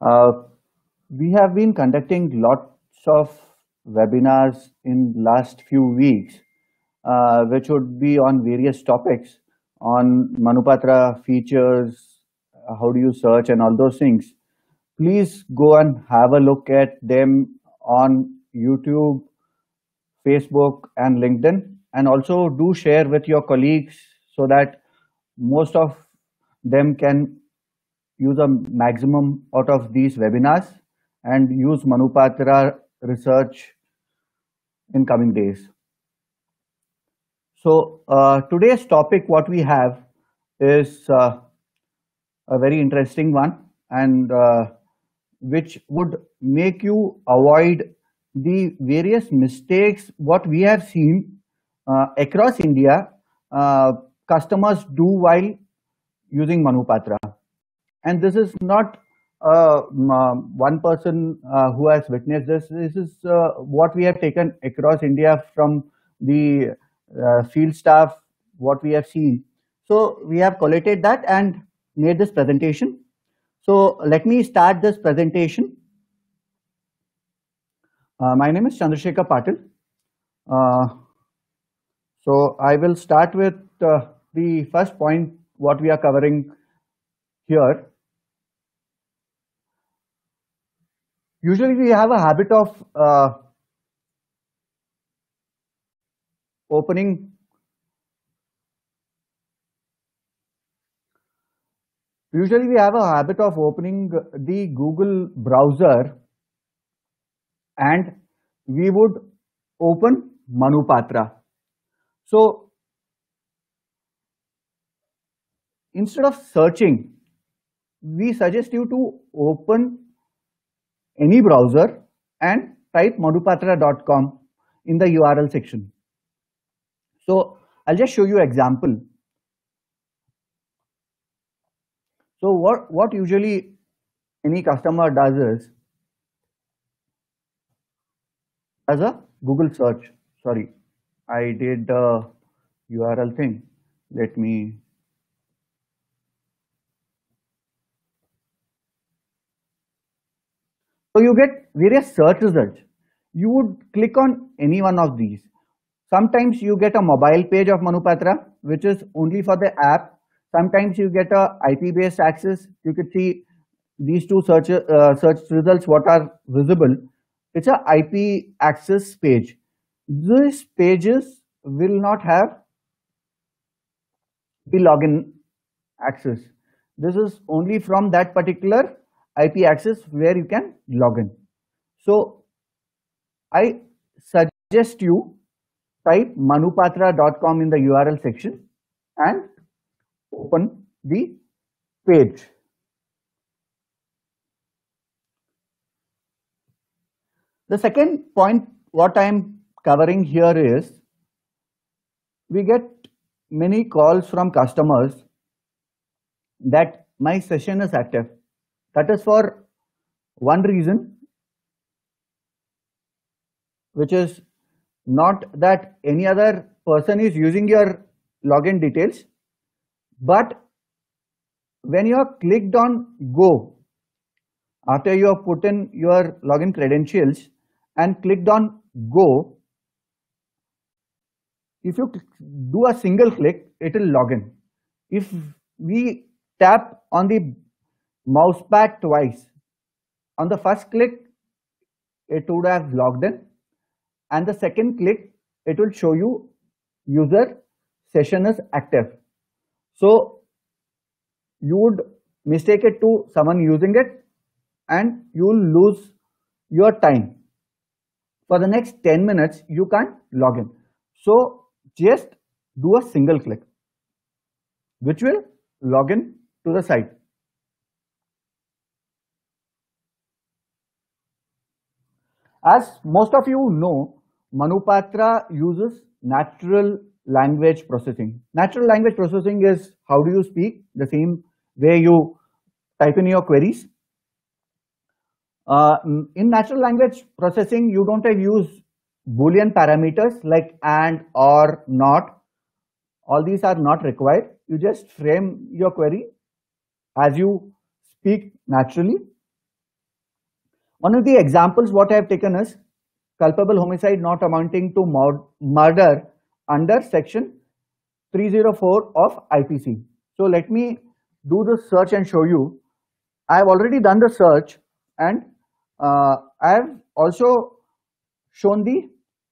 We have been conducting lots of webinars in last few weeks, which would be on various topics on Manupatra features, how do you search and all those things. Please go and have a look at them on YouTube, Facebook and LinkedIn, and also do share with your colleagues so that most of them can use a maximum out of these webinars and use Manupatra research in coming days. So today's topic what we have is a very interesting one, and which would make you avoid the various mistakes what we have seen across India customers do while using Manupatra. And this is not one person who has witnessed this. This is what we have taken across India from the field staff, what we have seen. So we have collated that and made this presentation. So let me start this presentation. My name is Chandrasekhar Patil. So I will start with the first point what we are covering here. Usually we have a habit of opening. Usually we have a habit of opening the Google browser, and we would open Manupatra. So instead of searching, we suggest you to open any browser and type manupatra.com in the URL section. So I'll just show you example. So what usually any customer does is as a Google search. Sorry, I did the URL thing. Let me. So you get various search results. You would click on any one of these. Sometimes you get a mobile page of Manupatra, which is only for the app. Sometimes you get a IP-based access. You could see these two search results what are visible. It's a IP access page. These pages will not have the login access. This is only from that particular IP access where you can log in. So I suggest you type manupatra.com in the URL section and open the page. The second point what I am covering here is we get many calls from customers that my session is active. That is for one reason, which is not that any other person is using your login details, but when you have clicked on go, after you have put in your login credentials and clicked on go, if you do a single click, it will log in. If we tap on the mouse pad twice, on the first click it would have logged in, and the second click it will show you user session is active. So you would mistake it to someone using it, and you will lose your time. For the next 10 minutes you can't log in. So just do a single click which will log in to the site. As most of you know, Manupatra uses natural language processing. Natural language processing is how do you speak, the same way you type in your queries. In natural language processing, you don't have used Boolean parameters like and, or, not. All these are not required. You just frame your query as you speak naturally One of the examples what I have taken is culpable homicide not amounting to murder under section 304 of IPC. So let me do the search and show you. I have already done the search, and I have also shown the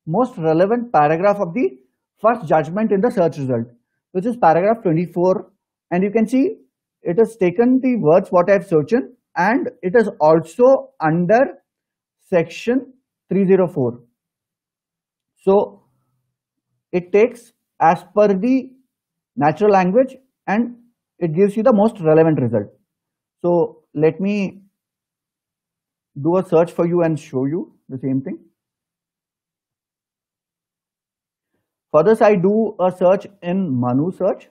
most relevant paragraph of the first judgment in the search result, which is paragraph 24, and you can see it has taken the words what I have searched in, and it is also under section 304. So it takes as per the natural language and it gives you the most relevant result. So let me do a search for you and show you the same thing. For this, I do a search in Manu search.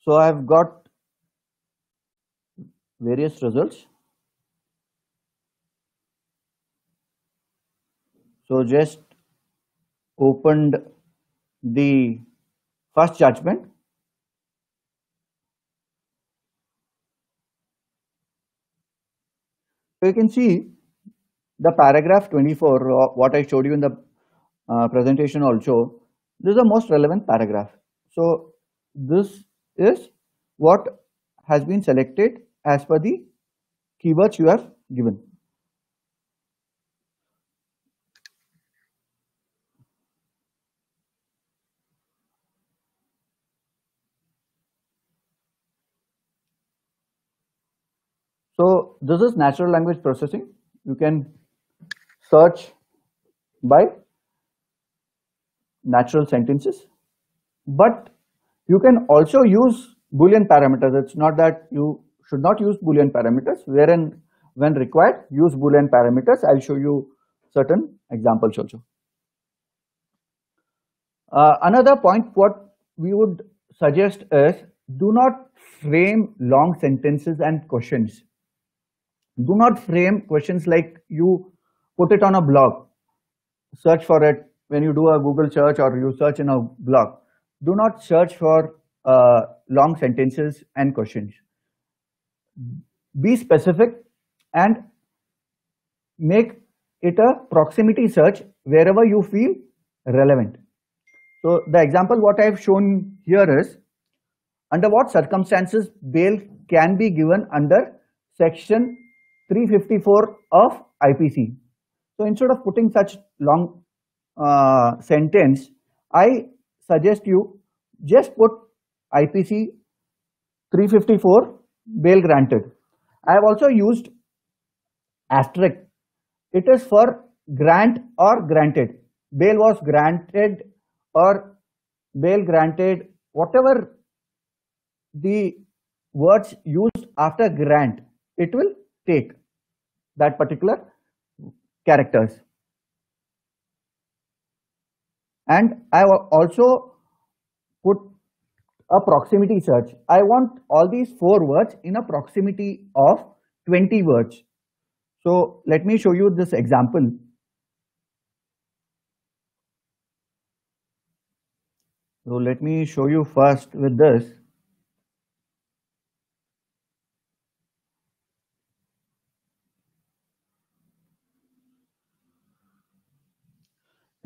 So I've got various results. So just opened the first judgment. So you can see the paragraph 24, what I showed you in the presentation also. This is the most relevant paragraph. So this is what has been selected as per the keywords you have given. So this is natural language processing. You can search by natural sentences, but you can also use Boolean parameters. It's not that you should not use Boolean parameters, wherein when required, use Boolean parameters. I'll show you certain examples also. Another point what we would suggest is do not frame long sentences and questions. Do not frame questions like you put it on a blog, search for it when you do a Google search or you search in a blog. Do not search for long sentences and questions. Be specific and make it a proximity search wherever you feel relevant. So the example what I have shown here is under what circumstances bail can be given under section 354 of IPC. So instead of putting such long sentence, I suggest you just put IPC 354 bail granted. I have also used asterisk. It is for grant or granted. Bail was granted or bail granted, whatever the words used after grant, it will take that particular characters. And I also put a proximity search. I want all these four words in a proximity of 20 words. So let me show you this example. So let me show you first with this.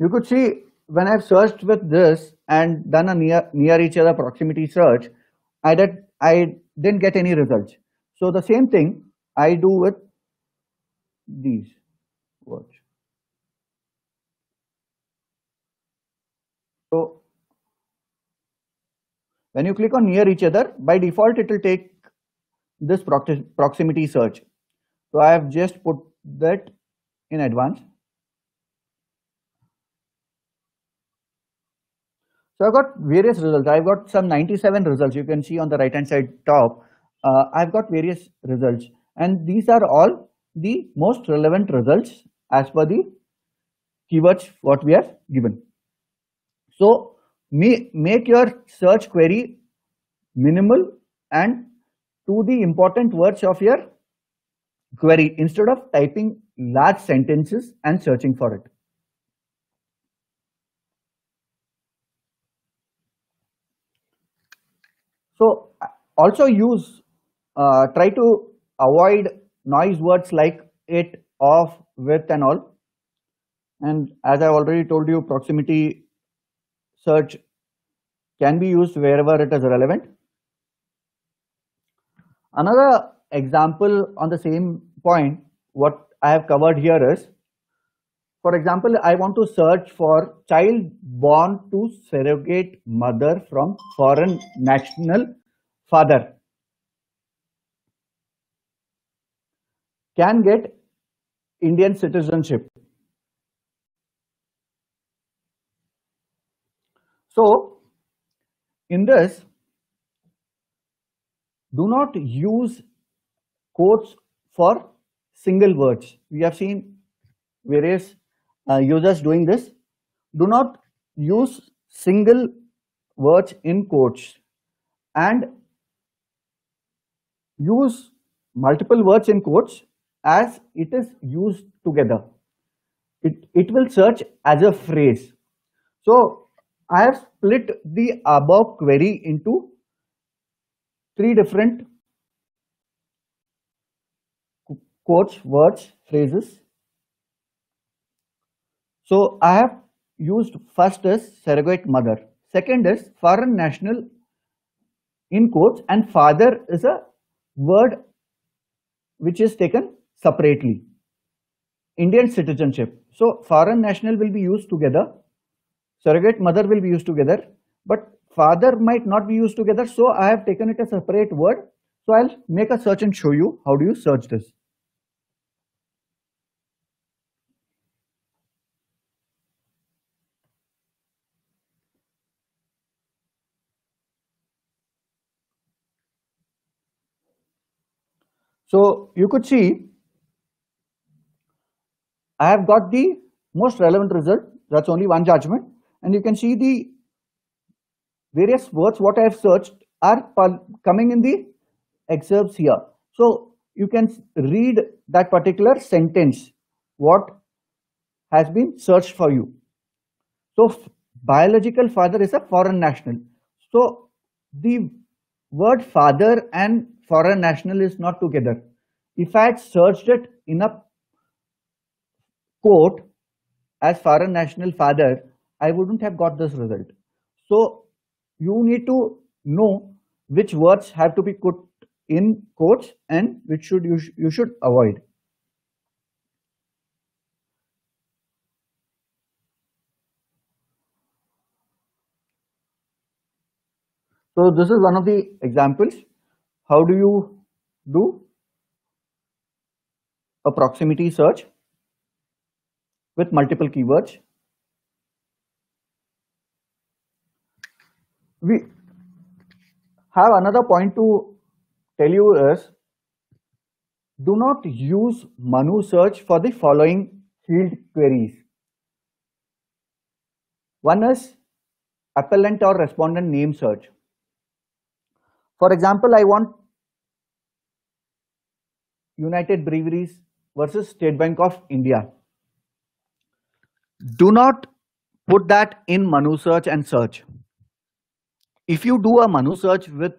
You could see when I've searched with this and done a near each other proximity search, I didn't get any results. So the same thing I do with these words. So when you click on near each other, by default it will take this proximity search. So I have just put that in advance. So I've got various results. I've got some 97 results. You can see on the right hand side top, I've got various results, and these are all the most relevant results as per the keywords what we have given. So make your search query minimal and to the important words of your query instead of typing large sentences and searching for it. So also use, try to avoid noise words like it, of, with and all. And as I already told you, proximity search can be used wherever it is relevant. Another example on the same point, what I have covered here is, for example, I want to search for child born to surrogate mother from foreign national father. Can get Indian citizenship. So in this, do not use quotes for single words. We have seen various users doing this. Do not use single words in quotes and use multiple words in quotes as it is used together. It will search as a phrase. So I have split the above query into three different quotes, words, phrases. So I have used first is surrogate mother, second is foreign national in quotes, and father is a word which is taken separately. Indian citizenship. So foreign national will be used together, surrogate mother will be used together, but father might not be used together. So I have taken it a separate word. So I'll make a search and show you how do you search this. So you could see I have got the most relevant result. That's only one judgment. And you can see the various words what I have searched are coming in the excerpts here. So you can read that particular sentence, what has been searched for you. So biological father is a foreign national. So the word father and foreign national is not together. If I had searched it in a quote as foreign national father, I wouldn't have got this result. So you need to know which words have to be put in quotes and which should you should avoid. So this is one of the examples. How do you do a proximity search with multiple keywords? We have another point to tell you is, do not use Manu search for the following field queries. One is appellant or respondent name search. For example, I want United Breweries versus State Bank of India. Do not put that in Manu search and search. If you do a Manu search with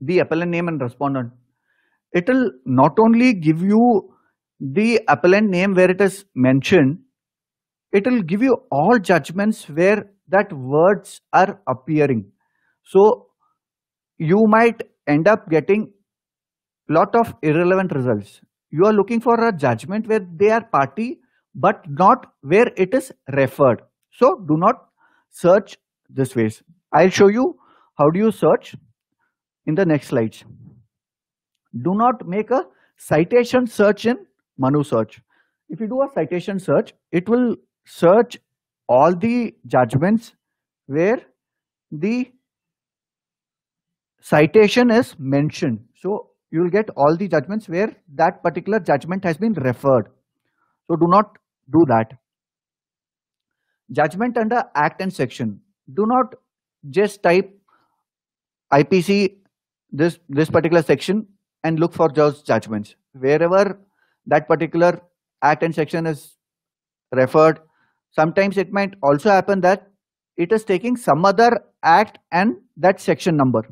the appellant name and respondent, it will not only give you the appellant name where it is mentioned, it will give you all judgments where that words are appearing. So you might end up getting a lot of irrelevant results. You are looking for a judgment where they are party, but not where it is referred. So do not search this ways. I'll show you how do you search in the next slides. Do not make a citation search in Manu search. If you do a citation search, it will search all the judgments where the citation is mentioned. So you will get all the judgments where that particular judgment has been referred. So do not do that. Judgment under Act and Section. Do not just type IPC this particular section and look for those judgments. Wherever that particular Act and Section is referred, sometimes it might also happen that it is taking some other act and that section number.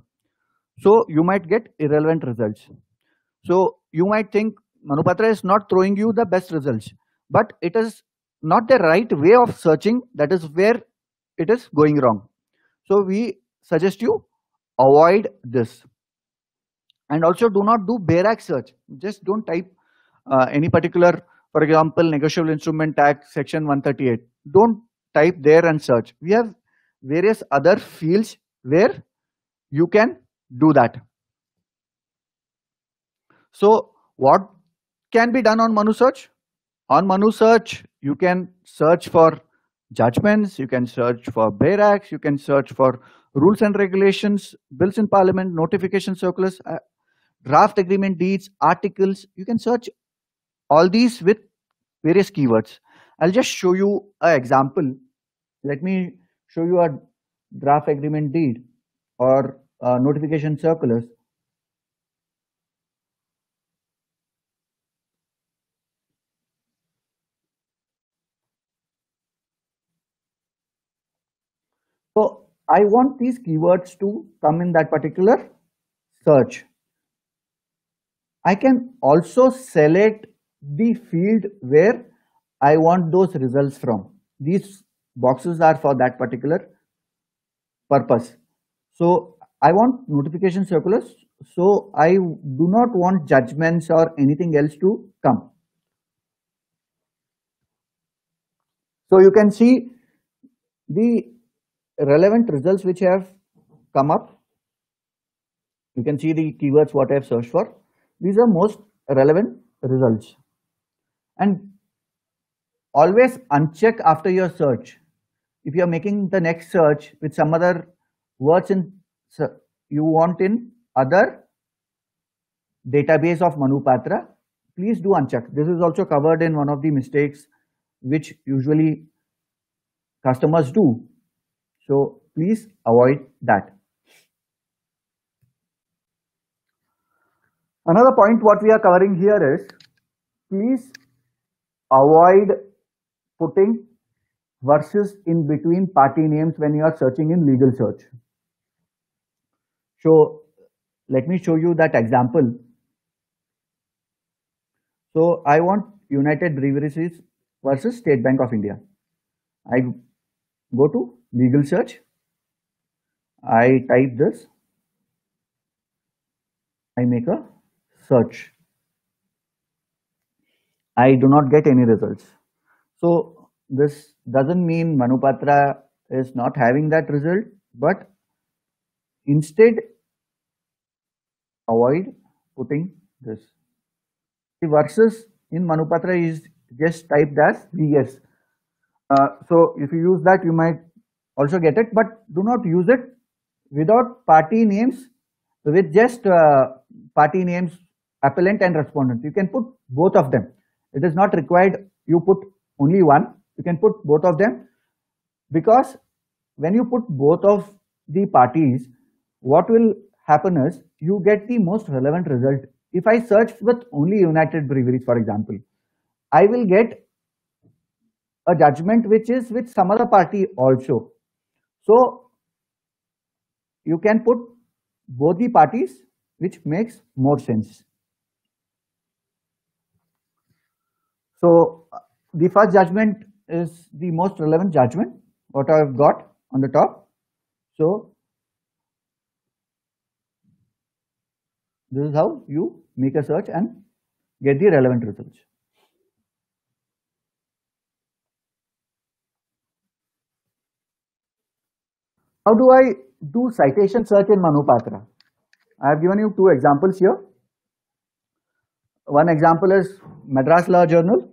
So you might get irrelevant results. So you might think Manupatra is not throwing you the best results, but it is not the right way of searching. That is where it is going wrong. So we suggest you avoid this, and also do not do bare-ax search. Just don't type any particular, for example, negotiable instrument tax section 138. Don't type there and search. We have various other fields where you can do that. So what can be done on ManuSearch? On ManuSearch, you can search for judgments, you can search for bare acts, you can search for rules and regulations, bills in parliament, notification circulars, draft agreement deeds, articles. You can search all these with various keywords. I'll just show you an example. Let me show you a draft agreement deed or notification circulars. So I want these keywords to come in that particular search. I can also select the field where I want those results from. These boxes are for that particular purpose. So I want notification circulars, so I do not want judgments or anything else to come. So you can see the relevant results which have come up. You can see the keywords what I have searched for. These are most relevant results. And always uncheck after your search. If you are making the next search with some other words in, so you want in other database of Manupatra, please do uncheck. This is also covered in one of the mistakes which usually customers do. So please avoid that. Another point what we are covering here is, please avoid putting versus in between party names when you are searching in legal search. So let me show you that example. So I want United Breweries versus State Bank of India. I go to legal search. I type this. I make a search. I do not get any results. So this doesn't mean Manupatra is not having that result, but instead, avoid putting this. The versus in Manupatra is just typed as VS. So if you use that, you might also get it, but do not use it without party names, with just party names, appellant and respondent. You can put both of them. It is not required you put only one. You can put both of them, because when you put both of the parties, what will happen is you get the most relevant result. If I search with only United Breweries, for example, I will get a judgment which is with some other party also. So you can put both the parties, which makes more sense. So the first judgment is the most relevant judgment, what I have got on the top. So this is how you make a search and get the relevant results. How do I do citation search in Manupatra? I have given you two examples here. One example is Madras Law Journal.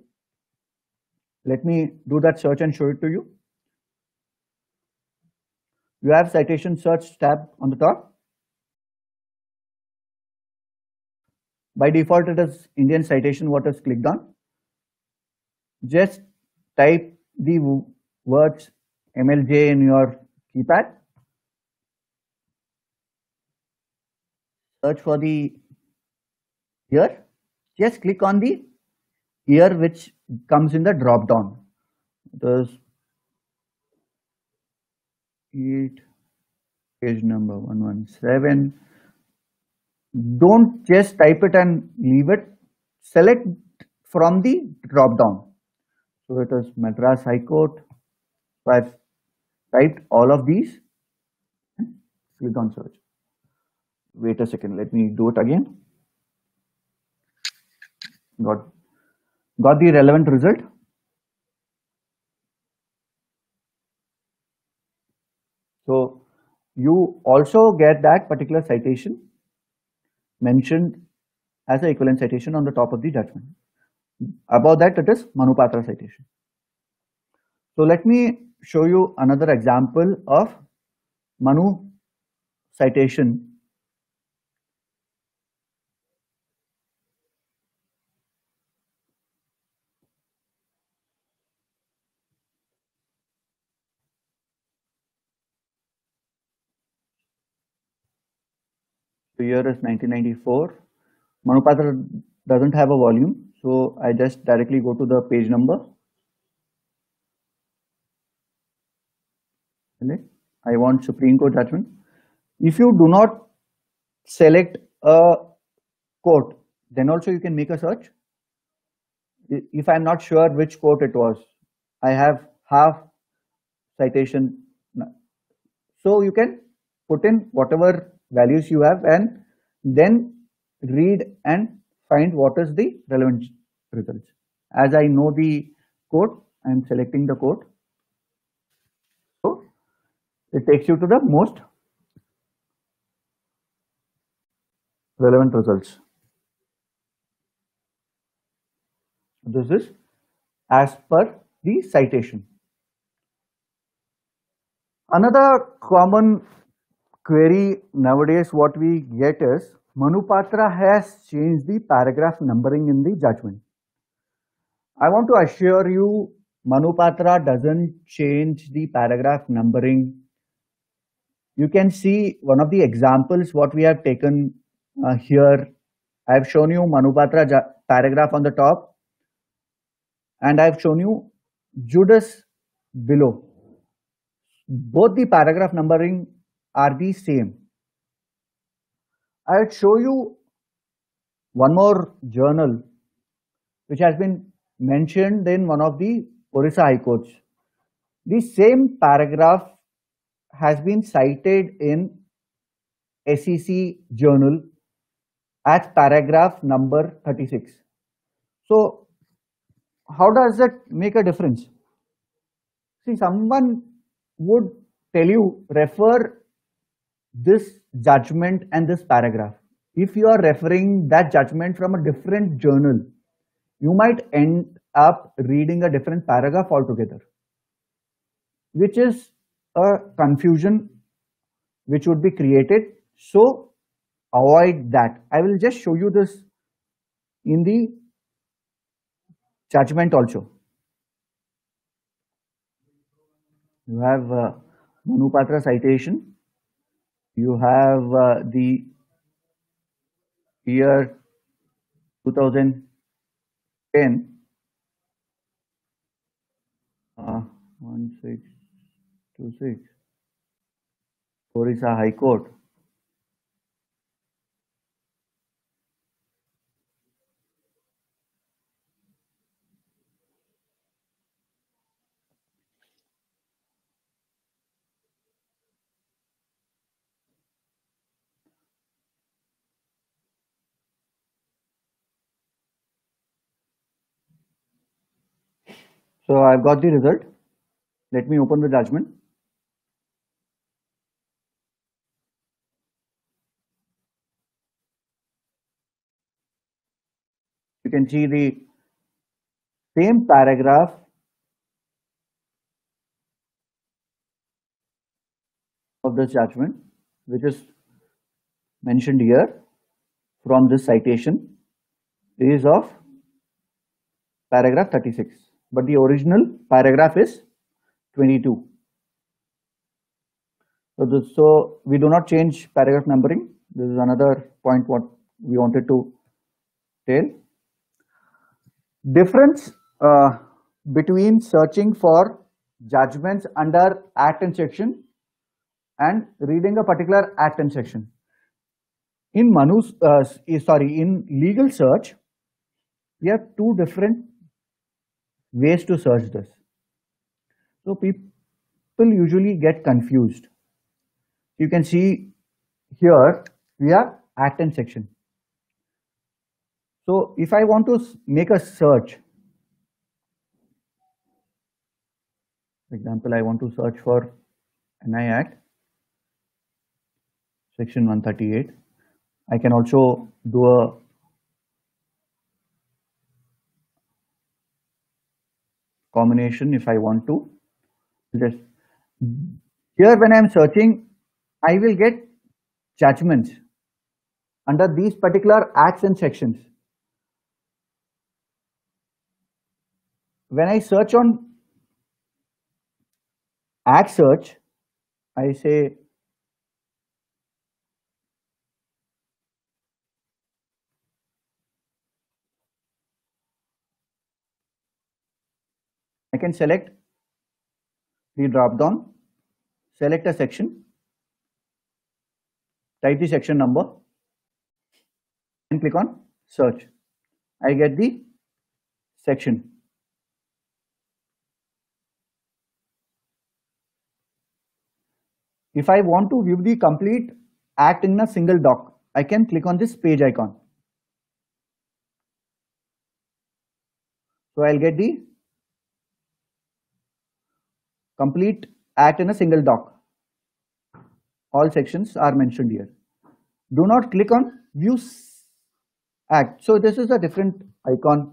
Let me do that search and show it to you. You have citation search tab on the top. By default, it is Indian citation what is clicked on. Just type the words MLJ in your keypad. Search for the year. Just click on the year which comes in the drop down. It is page number 117, Don't just type it and leave it. Select from the drop down. So it is Madras High Court. So I've typed all of these. Click on search. Wait a second. Let me do it again. Got the relevant result. So you also get that particular citation mentioned as an equivalent citation on the top of the judgment. Above that, it is Manupatra citation. So let me show you another example of Manu citation. The year is 1994. Manupatra doesn't have a volume, so I just directly go to the page number. I want Supreme Court judgment. If you do not select a court, then also you can make a search. If I'm not sure which court it was, I have half citation. So you can put in whatever values you have and then read and find what is the relevant results. As I know the code, I am selecting the code. So it takes you to the most relevant results. This is as per the citation. Another common query nowadays what we get is Manupatra has changed the paragraph numbering in the judgment. I want to assure you Manupatra doesn't change the paragraph numbering. You can see one of the examples what we have taken here. I have shown you Manupatra paragraph on the top and I have shown you Judas below. Both the paragraph numbering are the same. I'll show you one more journal which has been mentioned in one of the Orissa High Courts. The same paragraph has been cited in SEC journal as paragraph number 36. So how does that make a difference? See, someone would tell you refer this judgment and this paragraph. If you are referring that judgment from a different journal, you might end up reading a different paragraph altogether, which is a confusion which would be created. So avoid that. I will just show you this in the judgment also. You have Manupatra citation. You have the year 2010. 1626 Orissa High Court. So I've got the result. Let me open the judgment. You can see the same paragraph of this judgment, which is mentioned here from this citation, is of paragraph 36. But the original paragraph is 22. So we do not change paragraph numbering. This is another point what we wanted to tell. Difference between searching for judgments under Act and Section and reading a particular Act and Section. In Manu's, in legal search, we have two different ways to search this. So people usually get confused. You can see here we have Act and section. So if I want to make a search, for example, I want to search for NI Act, Section 138. I can also do a combination if I want to. Just here, when I am searching, I will get judgments under these particular acts and sections. When I search on Act search, I say I can select the drop down, select a section, type the section number and click on search. I get the section. If I want to view the complete act in a single doc, I can click on this page icon. So I'll get the complete act in a single doc. All sections are mentioned here. Do not click on view act. So this is a different icon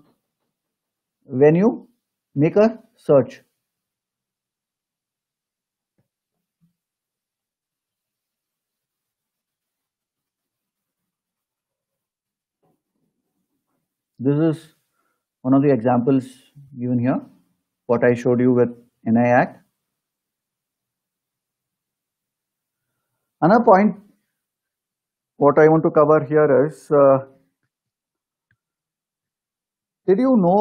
when you make a search. This is one of the examples given here, what I showed you with NI Act. Another point what I want to cover here is, did you know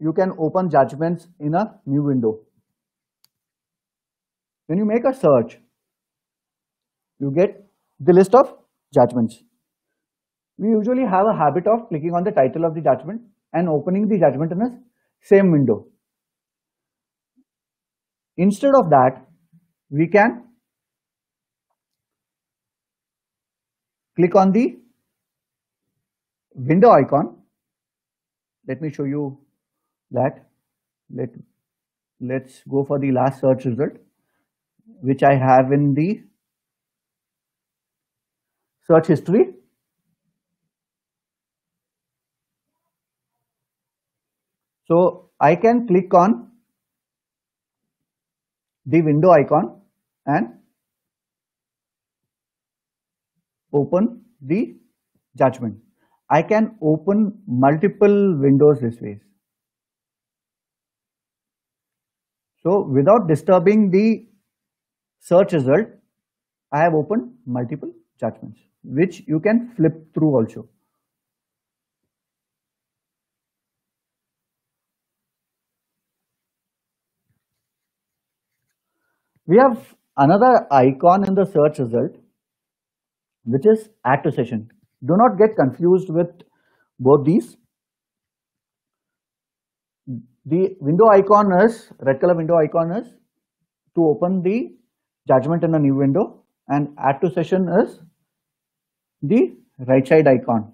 you can open judgments in a new window? When you make a search, you get the list of judgments. We usually have a habit of clicking on the title of the judgment and opening the judgment in the same window. Instead of that, we can click on the window icon. Let me show you that. Let's go for the last search result, which I have in the search history. So I can click on the window icon and open the judgment. I can open multiple windows this way. So without disturbing the search result, I have opened multiple judgments, which you can flip through also. We have another icon in the search result, which is Add to Session. Do not get confused with both these. The window icon is, red color window icon is to open the judgment in a new window, and Add to Session is the right side icon.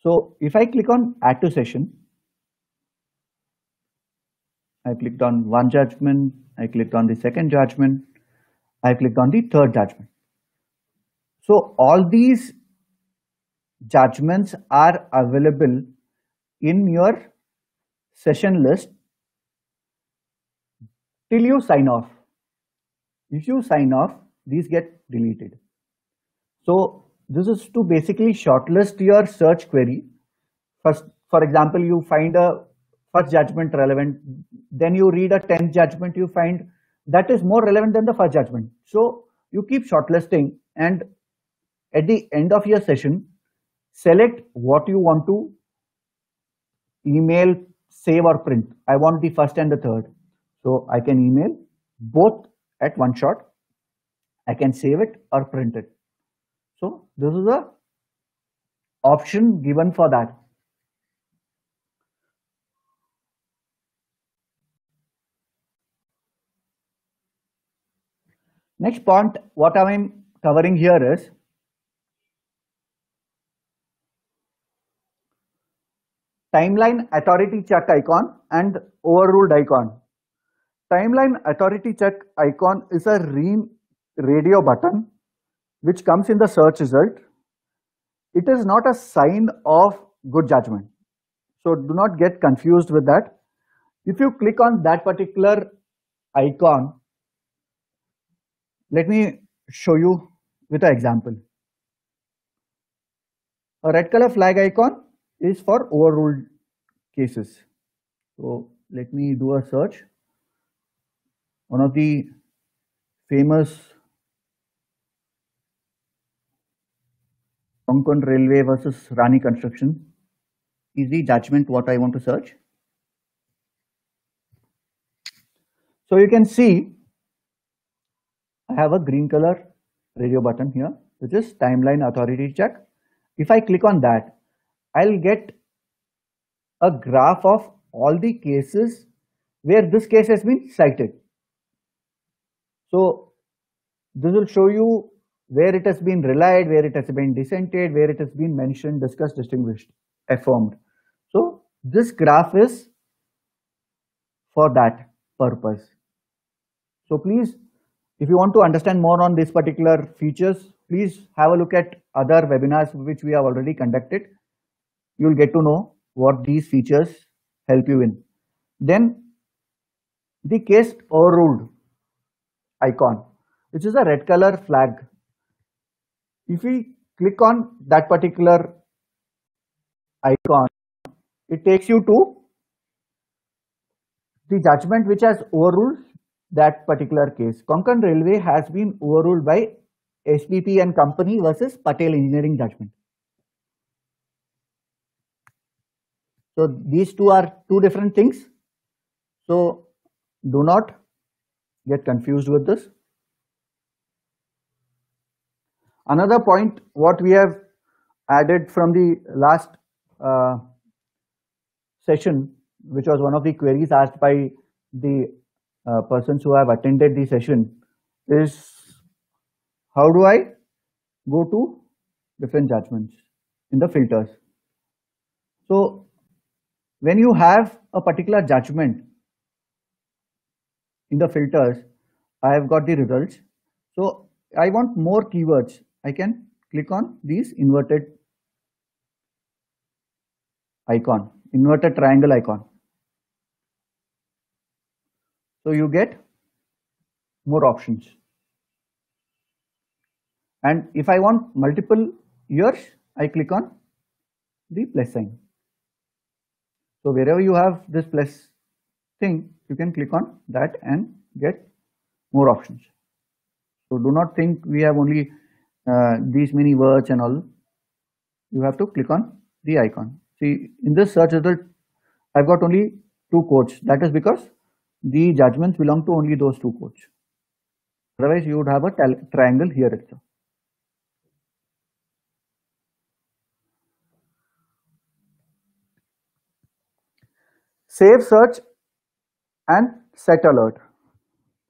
So if I click on Add to Session, I clicked on one judgment, I clicked on the second judgment, I clicked on the third judgment. So all these judgments are available in your session list till you sign off. If you sign off, these get deleted. So this is to basically shortlist your search query. First, for example, you find a first judgment relevant, then you read a 10th judgment, you find that is more relevant than the first judgment. So you keep shortlisting, and at the end of your session, select what you want to email, save or print. I want the first and the third. So I can email both at one shot. I can save it or print it. So this is the option given for that. Next point, what I am covering here is timeline authority check icon and overruled icon. Timeline authority check icon is a radio button which comes in the search result. It is not a sign of good judgment, so do not get confused with that. If you click on that particular icon, let me show you with an example. A red color flag icon is for overruled cases. So let me do a search. One of the famous Konkan Railway versus Rani Construction is the judgment what I want to search. So you can see I have a green color radio button here, which is timeline authority check. If I click on that, I'll get a graph of all the cases where this case has been cited. So this will show you where it has been relied, where it has been dissented, where it has been mentioned, discussed, distinguished, affirmed. So this graph is for that purpose. So please, if you want to understand more on these particular features, please have a look at other webinars which we have already conducted. You'll get to know what these features help you in. Then the case overruled icon, which is a red color flag. If we click on that particular icon, it takes you to the judgment which has overruled that particular case. Konkan Railway has been overruled by SPP and company versus Patel Engineering judgment. So these two are two different things. So do not get confused with this. Another point what we have added from the last session, which was one of the queries asked by the persons who have attended the session, is how do I go to different judgments in the filters. So when you have a particular judgment in the filters, I have got the results. So I want more keywords. I can click on these inverted triangle icon. So you get more options. And if I want multiple years, I click on the plus sign. So wherever you have this plus thing, you can click on that and get more options. So do not think we have only these many words and all. You have to click on the icon. See, in this search result, I've got only two quotes. That is because the judgments belong to only those two quotes. Otherwise, you would have a triangle here itself. Save search and set alert.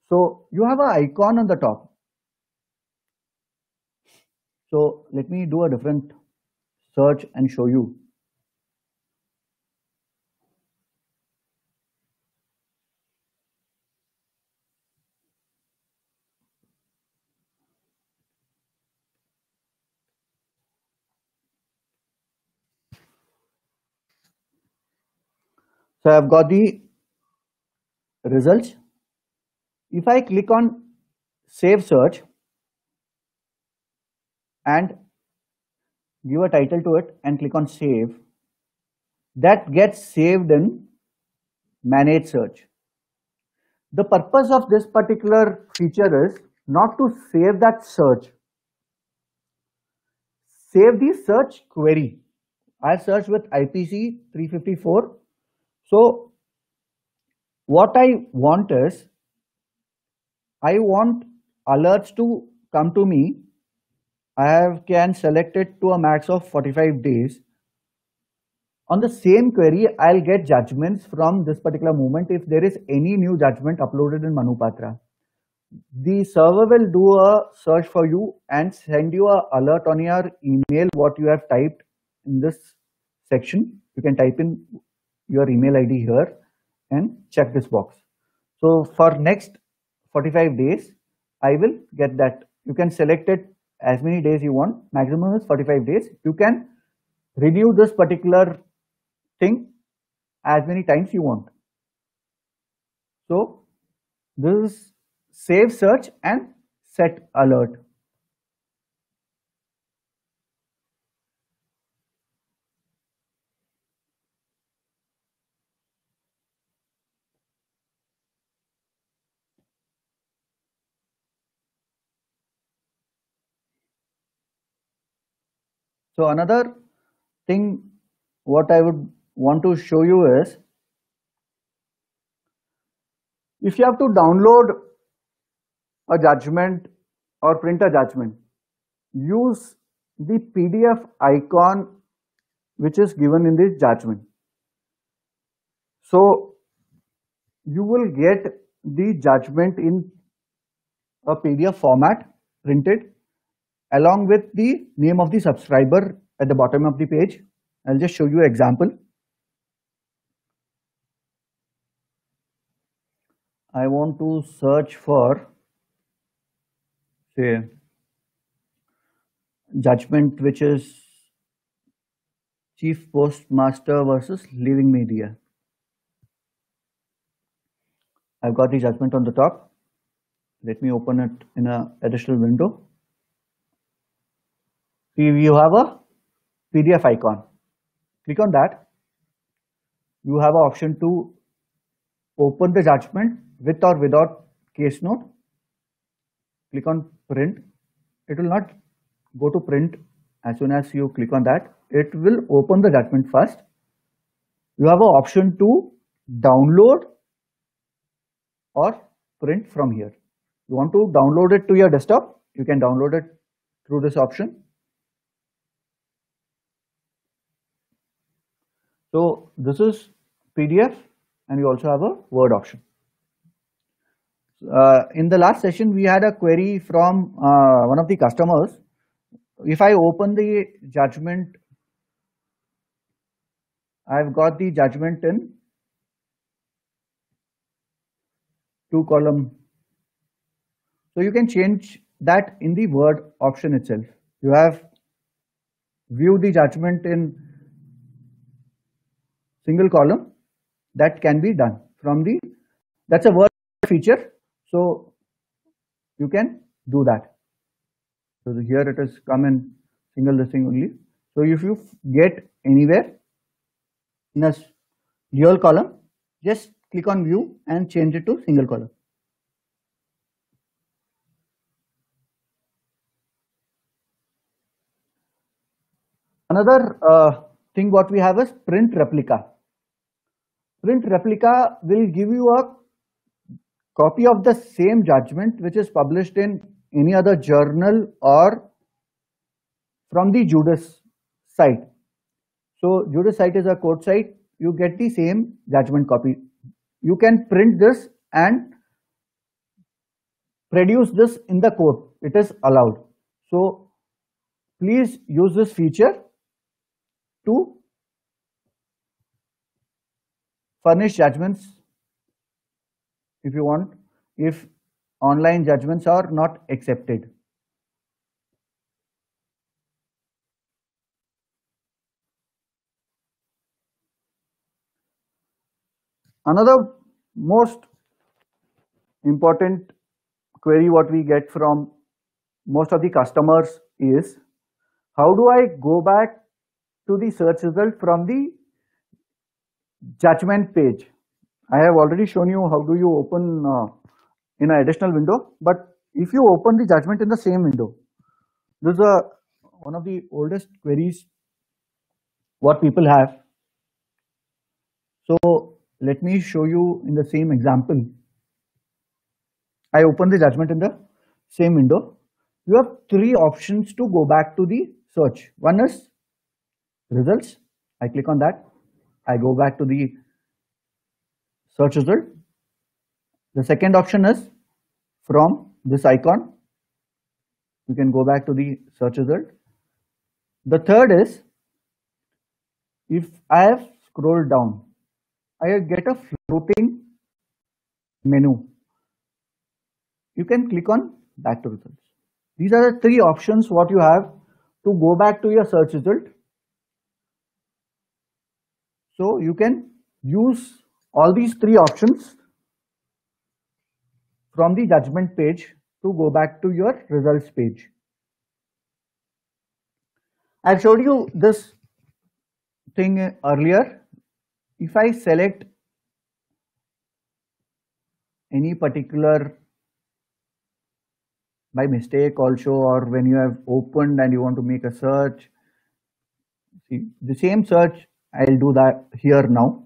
So you have an icon on the top. So let me do a different search and show you. So I've got the results. If I click on save search and give a title to it and click on save, that gets saved in manage search. The purpose of this particular feature is not to save that search, save the search query. I searched with IPC 354. So what I want is, I want alerts to come to me I can select it to a max of 45 days. On the same query, I'll get judgments from this particular movement if there is any new judgment uploaded in Manupatra. The server will do a search for you and send you an alert on your email what you have typed in this section. You can type in your email ID here and check this box. So for next 45 days, I will get that. You can select it as many days you want. Maximum is 45 days. You can renew this particular thing as many times you want. So this is save search and set alert. So another thing what I would want to show you is, if you have to download a judgment or print a judgment, use the PDF icon which is given in the judgment. So you will get the judgment in a PDF format printed along with the name of the subscriber at the bottom of the page. I'll just show you an example. I want to search for, say, judgment which is Chief Postmaster versus Living Media. I've got the judgment on the top. Let me open it in an additional window. You have a PDF icon. Click on that. You have an option to open the judgment with or without case note. Click on print. It will not go to print as soon as you click on that. It will open the judgment first. You have an option to download or print from here. You want to download it to your desktop? You can download it through this option. So this is PDF, and you also have a Word option. In the last session, we had a query from one of the customers. If I open the judgment, I've got the judgment in two column. So you can change that in the Word option itself. You have view the judgment in single column. That can be done from the, that's a Word feature. So you can do that. So here it is come in single listing only. So if you get anywhere in a dual column, just click on view and change it to single column. Another thing what we have is print replica. Print replica will give you a copy of the same judgment which is published in any other journal or from the Judas site. So Judas site is a court site. You get the same judgment copy. You can print this and produce this in the court. It is allowed. So please use this feature to furnish judgments if you want, if online judgments are not accepted. Another most important query what we get from most of the customers is, how do I go back to the search result from the judgment page? I have already shown you how do you open in an additional window, but if you open the judgment in the same window, this is one of the oldest queries what people have. So let me show you in the same example. I open the judgment in the same window. you have three options to go back to the search. One is results. I click on that. I go back to the search result. The second option is from this icon. You can go back to the search result. The third is, if I have scrolled down, I get a floating menu. You can click on back to results. These are the three options what you have to go back to your search result. So you can use all these three options from the judgment page to go back to your results page. I've showed you this thing earlier. If I select any particular by mistake also, or when you have opened and you want to make a search, see the same search, I'll do that here now.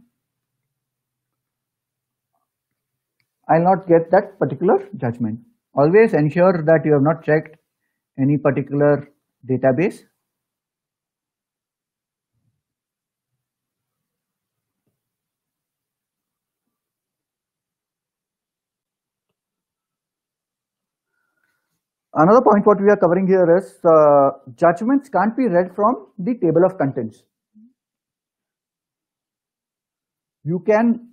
I'll not get that particular judgment. Always ensure that you have not checked any particular database. Another point what we are covering here is judgments can't be read from the table of contents. You can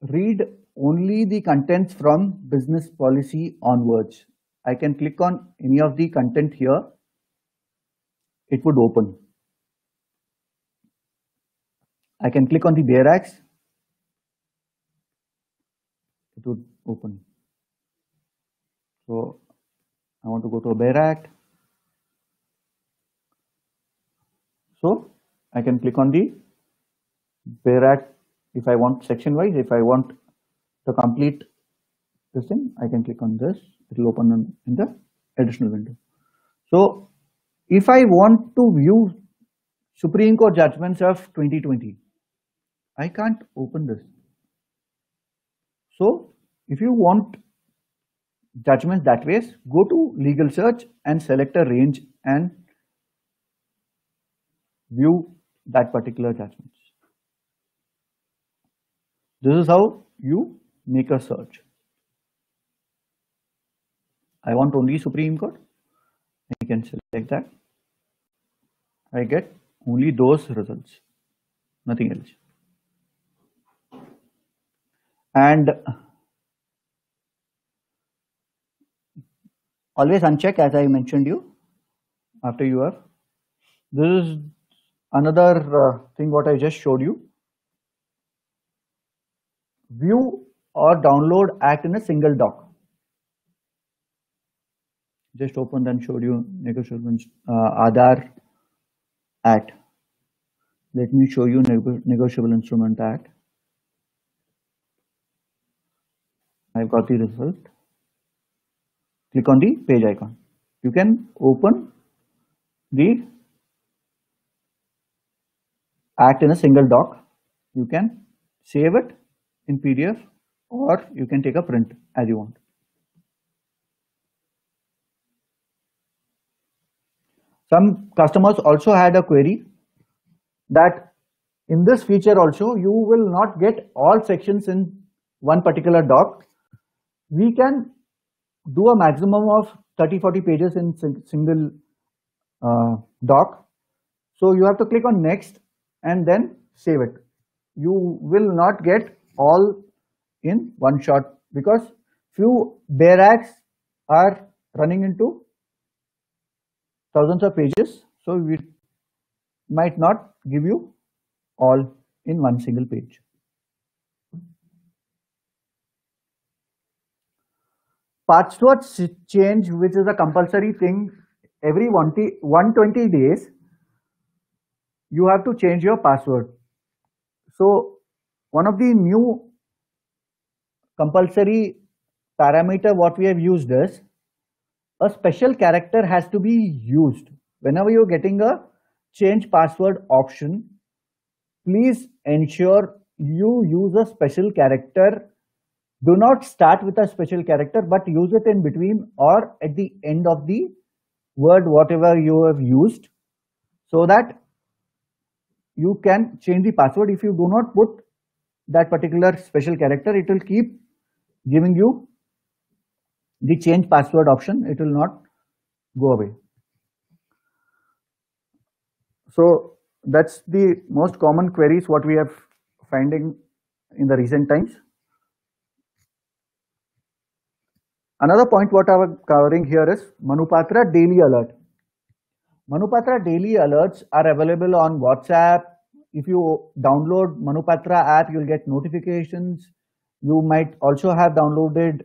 read only the contents from business policy onwards. I can click on any of the content here. It would open. I can click on the bare axe. It would open. So I want to go to a bare axe. So I can click on the bare axe if I want section wise. If I want to complete this thing, I can click on this. It will open in the additional window. So if I want to view Supreme Court judgments of 2020, I can't open this. So if you want judgments that ways, go to legal search and select a range and view that particular judgments. This is how you make a search. I want only Supreme Court. I can select that. I get only those results, nothing else. And always uncheck, as I mentioned you, after you have. This is another thing what I just showed you. View or download act in a single doc. Just opened and showed you Neighbor Children's Aadhaar Act. Let me show you Negotiable Instrument Act. I've got the result. Click on the page icon. You can open the act in a single doc. You can save it in PDF, or you can take a print as you want. Some customers also had a query that in this feature also you will not get all sections in one particular doc. We can do a maximum of 30-40 pages in single doc. So you have to click on next and then save it. You will not get all in one shot because few bare acts are running into thousands of pages, so we might not give you all in one single page. Password change, which is a compulsory thing, every 120 days you have to change your password. So one of the new compulsory parameter what we have used is a special character has to be used. Whenever you're getting a change password option, please ensure you use a special character Do not start with a special character, but use it in between or at the end of the word, whatever you have used, so that you can change the password. If you do not put that particular special character, it will keep giving you the change password option. It will not go away. So that's the most common queries what we have finding in the recent times. Another point what I was covering here is Manupatra daily alert. Manupatra daily alerts are available on WhatsApp. If you download Manupatra app, you'll get notifications. You might also have downloaded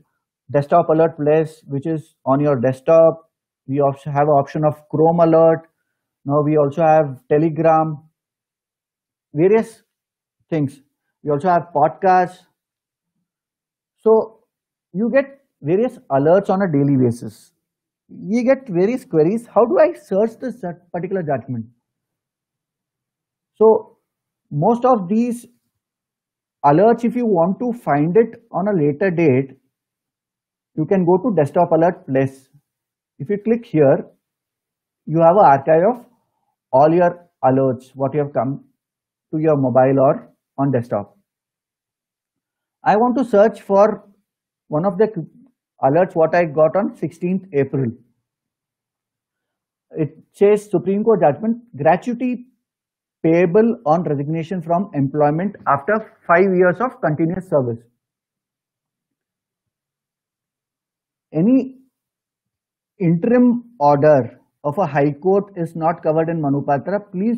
Desktop Alert Plus, which is on your desktop. We also have an option of Chrome alert. Now we also have Telegram, various things. We also have podcasts. So you get various alerts on a daily basis. You get various queries. How do I search this particular judgment? So most of these alerts, if you want to find it on a later date, you can go to Desktop Alert Plus. If you click here, you have an archive of all your alerts, what you have come to your mobile or on desktop. I want to search for one of the alerts what I got on 16th April. It says Supreme Court judgment, gratuity payable on resignation from employment after 5 years of continuous service. Any interim order of a high court is not covered in Manupatra. Please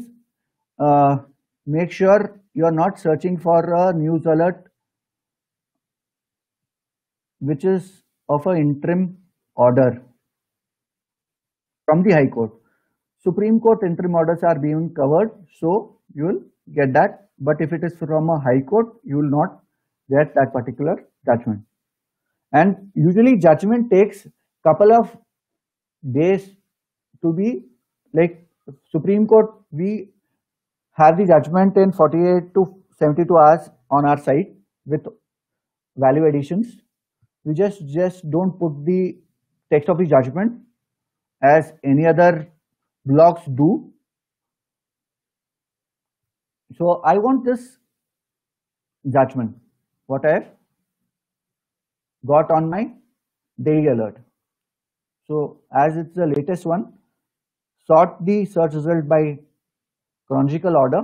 make sure you are not searching for a news alert which is of an interim order from the High Court. Supreme Court interim orders are being covered, so you will get that. But if it is from a High Court, you will not get that particular judgment. And usually judgment takes couple of days to be, like Supreme Court, we have the judgment in 48 to 72 hours on our site with value additions. We just don't put the text of the judgment as any other blogs do. So I want this judgment, what I have got on my daily alert. So as it's the latest one, sort the search result by chronological order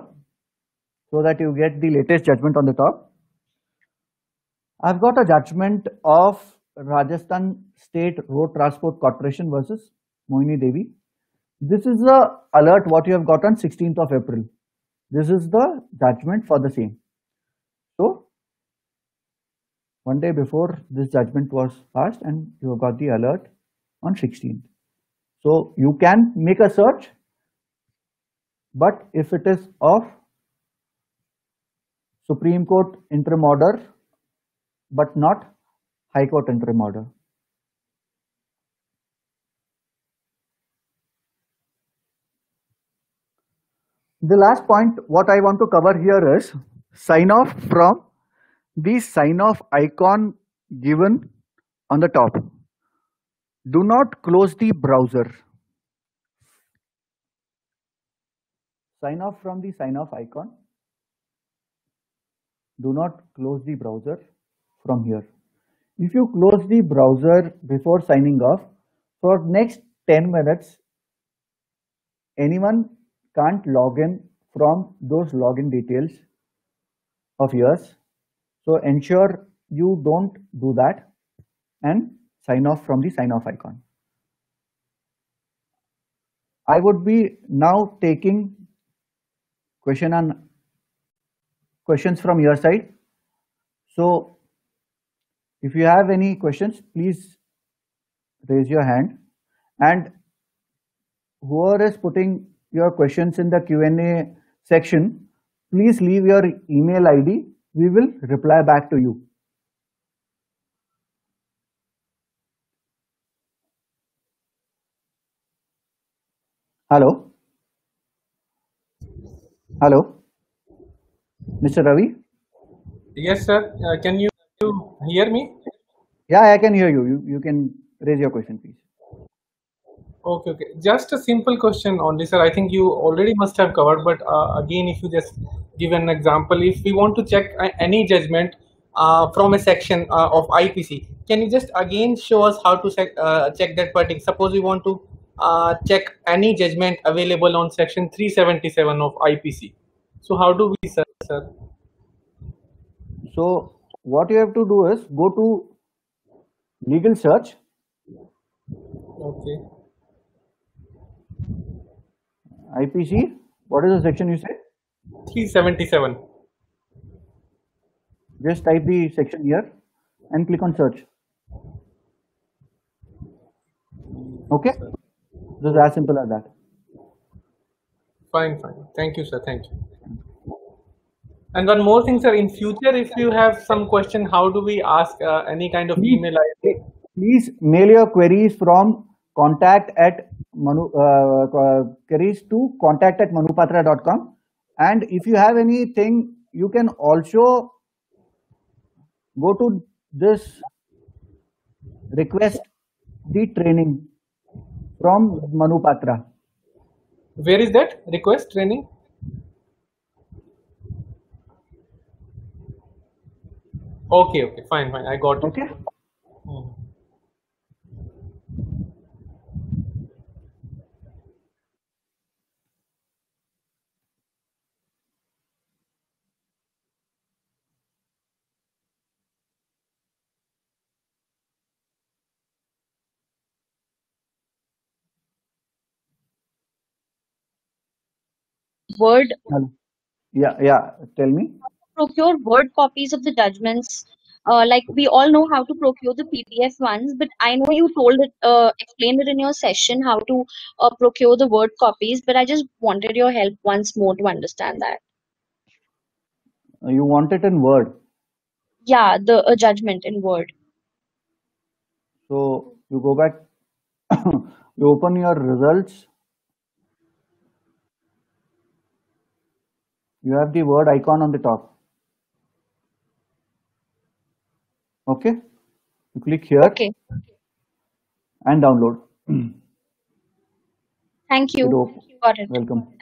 so that you get the latest judgment on the top. I've got a judgment of Rajasthan State Road Transport Corporation versus Mohini Devi. This is the alert what you have got on 16th of April. This is the judgment for the same. So one day before this judgment was passed and you have got the alert on 16th. So you can make a search, but if it is of Supreme Court interim order, but not High Court interim order. The last point what I want to cover here is sign off from the sign off icon given on the top. Do not close the browser. Sign off from the sign off icon. Do not close the browser. From here, if you close the browser before signing off for next 10 minutes, anyone can't log in from those login details of yours. So ensure you don't do that and sign off from the sign off icon. I would be now taking questions from your side. So if you have any questions, please raise your hand, and whoever is putting your questions in the Q&A section, please leave your email ID. We will reply back to you. Hello. Hello. Mr. Ravi. Yes, sir. Can you hear me? Yeah, I can hear you. You can raise your question, please. Okay. Just a simple question only, sir. I think you already must have covered, but again, if you just give an example, if we want to check any judgment from a section of IPC, can you just again show us how to check that particular? Suppose we want to check any judgment available on section 377 of IPC. So how do we search, sir? So what you have to do is go to legal search. Okay. IPC, what is the section you say? 377. Just type the section here and click on search. Okay, this is as simple as that. Fine. Thank you, sir. Thank you. And one more thing, sir. In future, if you have some question, how do we ask any kind of email ID? Please mail your queries from queries to contact@manupatra.com. And if you have anything, you can also go to this request the training from Manupatra. Where is that request training? Okay, fine. I got it. Okay. Word. Yeah. Tell me. Procure word copies of the judgments. Like we all know how to procure the PDF ones, but I know you explained it in your session how to procure the word copies. But I just wanted your help once more to understand that. You want it in Word? Yeah, the judgment in Word. So you go back. You open your results. You have the word icon on the top. Okay, you click here. Okay. And download. Thank you. Got it. Welcome. Thank you.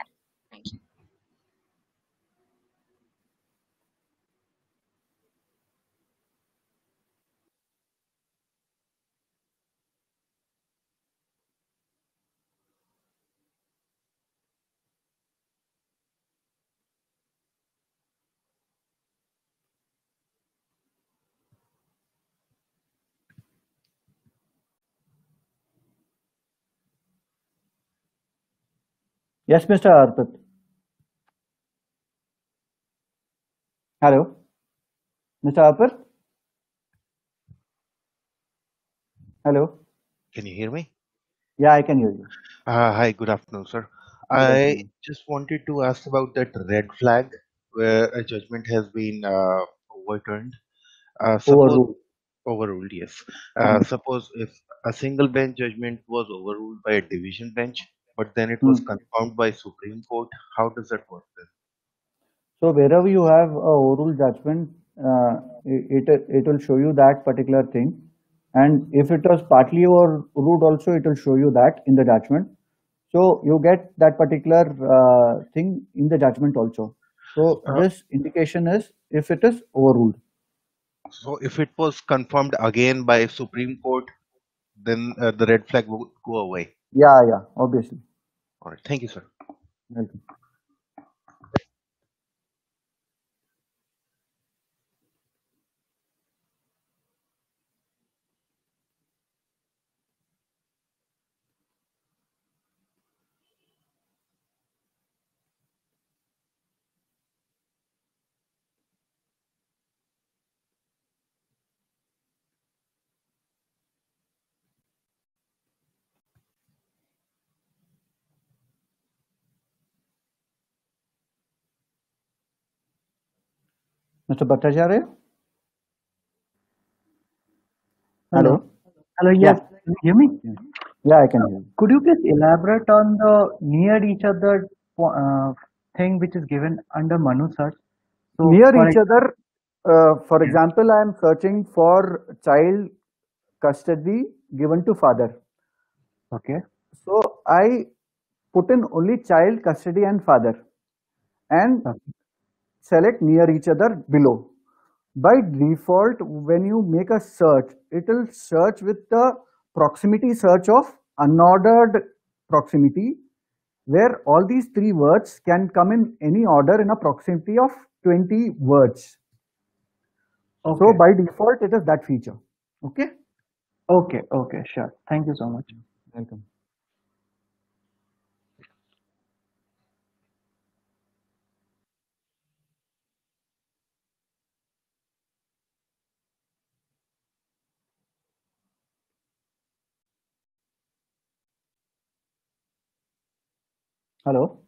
Yes, Mr. Arpit. Hello, Mr. Arpit. Hello. Can you hear me? Yeah, I can hear you. Hi, good afternoon, sir. I just wanted to ask about that red flag where a judgment has been overturned. Overruled, yes. Suppose if a single bench judgment was overruled by a division bench, but then it was confirmed by Supreme Court. How does that work then? So wherever you have a overruled judgment, it will show you that particular thing. And if it was partly overruled also, it will show you that in the judgment. So you get that particular thing in the judgment also. So this indication is if it is overruled. So if it was confirmed again by Supreme Court, then the red flag would go away. Yeah, obviously. All right, thank you, sir. Welcome. Mr. Bhattacharya? Hello. Hello, yes. Yeah. Can you hear me? Yeah, I can hear you. Could you please elaborate on the near each other thing which is given under Manu search? So near each other For example, I am searching for child custody given to father. Okay. So I put in only child custody and father, and select near each other below. By default, when you make a search, it will search with the proximity search of unordered proximity, where all these three words can come in any order in a proximity of 20 words. Okay. So by default, it is that feature. Okay. Okay. Okay. Sure. Thank you so much. Welcome. Hello.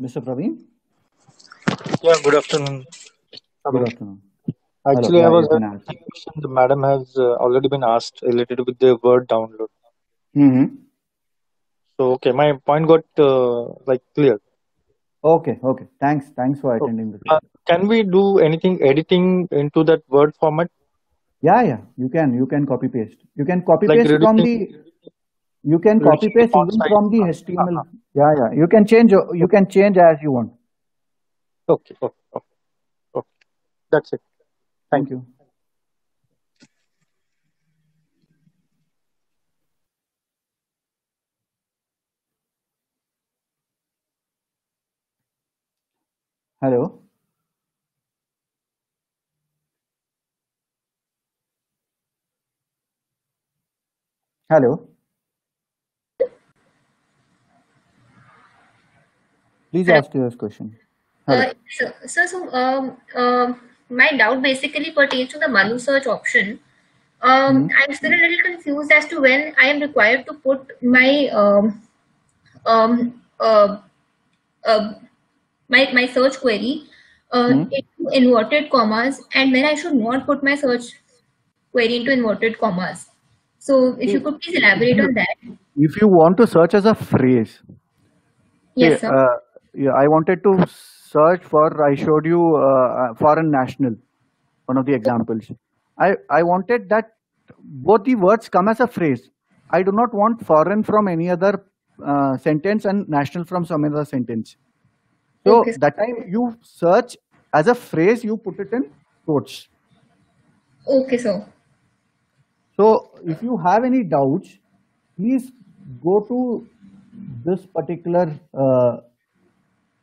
Mr. Praveen? Yeah, good afternoon. Good afternoon. Actually, hello. I was asking a question the madam has already been asked related with the word download. Mm-hmm. So, okay, my point got like clear. Okay, okay. Thanks. Thanks for attending. The can we do anything editing into that word format? Yeah, yeah, you can. You can copy paste. You can copy paste like from the. You can copy paste even from the HTML. Yeah, yeah. You can change. You can change as you want. Okay. Okay. Okay. Okay. That's it. Thank you. Hello. Hello. Please ask your question. My doubt basically pertains to the Manu search option. I'm still a little confused as to when I am required to put my my search query into inverted commas, and when I should not put my search query into inverted commas. So if you could please elaborate on that. If you want to search as a phrase. Yes, sir. Yeah, I wanted to search for, I showed you foreign national, one of the examples. I wanted that both the words come as a phrase. I do not want foreign from any other sentence and national from some other sentence. So okay. That time you search as a phrase, you put it in quotes. Okay, sir. So if you have any doubts, please go to this particular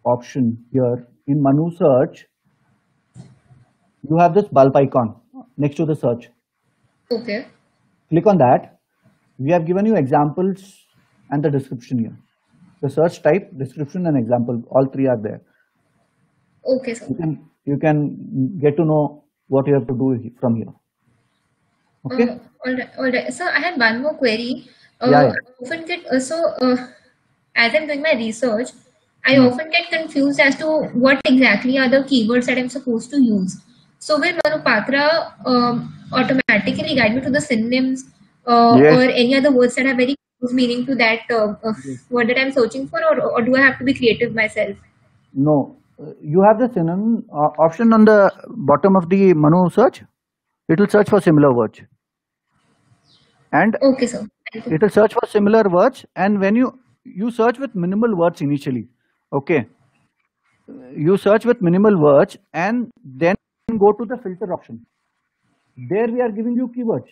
option here in Manu search. You have this bulb icon next to the search. Okay. Click on that. We have given you examples and the description here. The search type, description, and example, all three are there. Okay, sir. You can get to know what you have to do from here. Okay. All right. All right. So I have one more query. Yeah, yeah. I often get as I'm doing my research, I often get confused as to what exactly are the keywords that I'm supposed to use. So will Manupatra automatically guide me to the synonyms or any other words that have very close meaning to that word that I'm searching for, or do I have to be creative myself? No, you have the synonym option on the bottom of the Manu search. It will search for similar words. And okay, sir. It will search for similar words, and when you search with minimal words initially. Okay, you search with minimal words and then go to the filter option. There we are giving you keywords.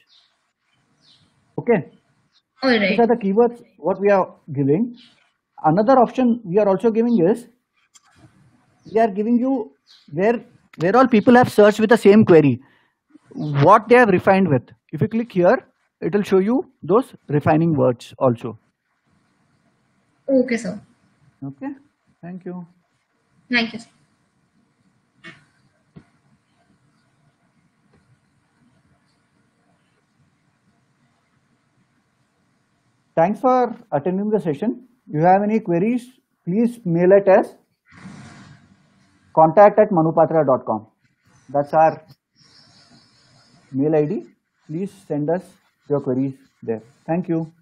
Okay. All right. These are the keywords what we are giving. Another option we are also giving is, we are giving you where all people have searched with the same query, what they have refined with. If you click here, it will show you those refining words also. Okay, sir. Okay. Thank you. Thank you. Thanks for attending the session. If you have any queries, please mail it as contact@manupatra.com. That's our mail ID. Please send us your queries there. Thank you.